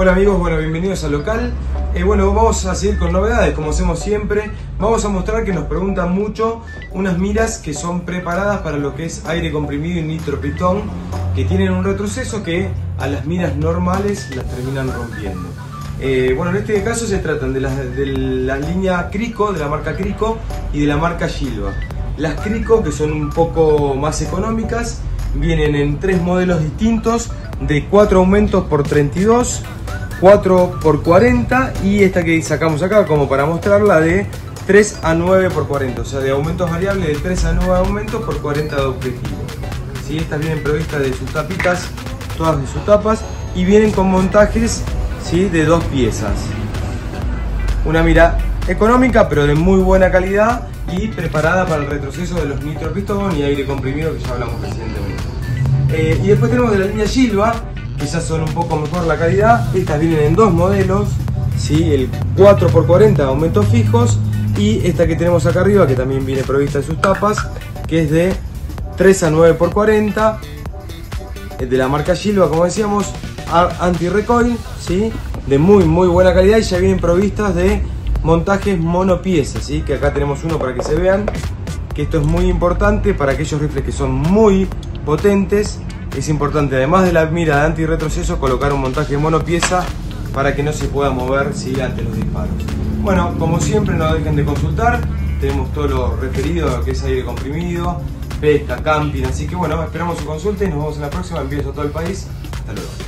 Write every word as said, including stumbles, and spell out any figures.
Hola amigos, bueno, bienvenidos al local. Eh, bueno, vamos a seguir con novedades, como hacemos siempre. Vamos a mostrar que nos preguntan mucho unas miras que son preparadas para lo que es aire comprimido y nitropistón, que tienen un retroceso que a las miras normales las terminan rompiendo. Eh, bueno, en este caso se tratan de la, de la línea Crico, de la marca Crico y de la marca Yilva. Las Crico, que son un poco más económicas, vienen en tres modelos distintos de cuatro aumentos por treinta y dos, cuatro por cuarenta y esta que sacamos acá como para mostrarla de tres a nueve por cuarenta, o sea de aumentos variables de tres a nueve aumentos por cuarenta de objetivo. ¿Sí? Estas vienen provistas de sus tapitas, todas de sus tapas, y vienen con montajes, ¿sí?, de dos piezas. Una mira económica pero de muy buena calidad y preparada para el retroceso de los nitropistón y aire comprimido que ya hablamos recientemente. Eh, y después tenemos de la línea Silva, que ya son un poco mejor la calidad. Estas vienen en dos modelos, ¿sí?, el cuatro por cuarenta aumentos fijos y esta que tenemos acá arriba, que también viene provista de sus tapas, que es de tres a nueve por cuarenta, de la marca Yilva, como decíamos, anti-recoil, ¿sí?, de muy muy buena calidad, y ya vienen provistas de montajes monopiezas, ¿sí?, que acá tenemos uno para que se vean, que esto es muy importante para aquellos rifles que son muy potentes. Es importante, además de la mira de antirretroceso, colocar un montaje monopieza para que no se pueda mover, ¿sí?, ante los disparos. Bueno, como siempre, no dejen de consultar, tenemos todo lo referido a lo que es aire comprimido, pesca, camping, así que bueno, esperamos su consulta y nos vemos en la próxima. Envíos a todo el país, hasta luego.